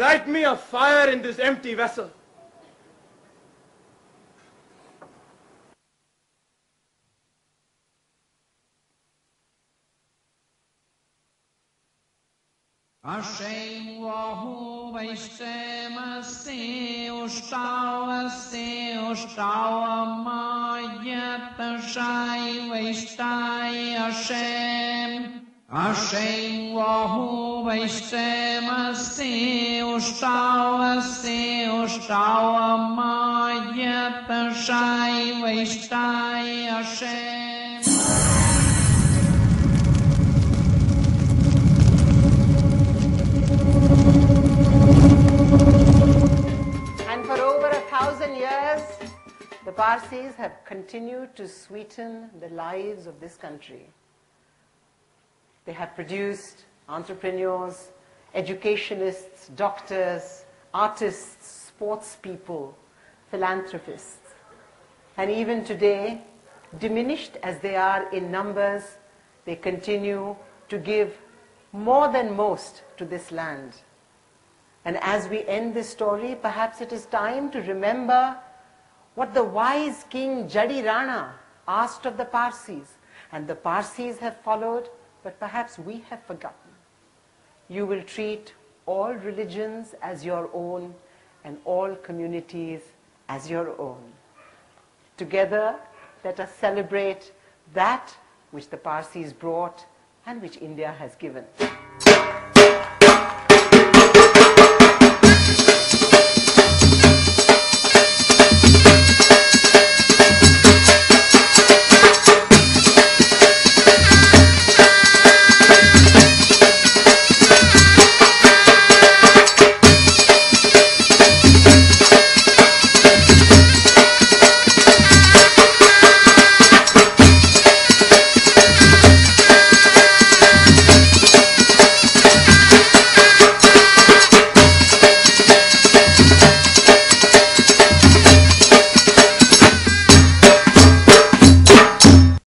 Light me a fire in this empty vessel. Ashaivahu vaishtemasi ushtavasi ushtavamayatashai vaishtai ashem. Ashaivahu vaishtemasi ushtavasi ushtavamayatashai vaishtai ashem. Years, the Parsis have continued to sweeten the lives of this country. They have produced entrepreneurs, educationists, doctors, artists, sports people, philanthropists. And even today, diminished as they are in numbers, they continue to give more than most to this land. And as we end this story, perhaps it is time to remember what the wise king Jadirana asked of the Parsis. And the Parsis have followed, but perhaps we have forgotten. You will treat all religions as your own and all communities as your own. Together, let us celebrate that which the Parsis brought and which India has given.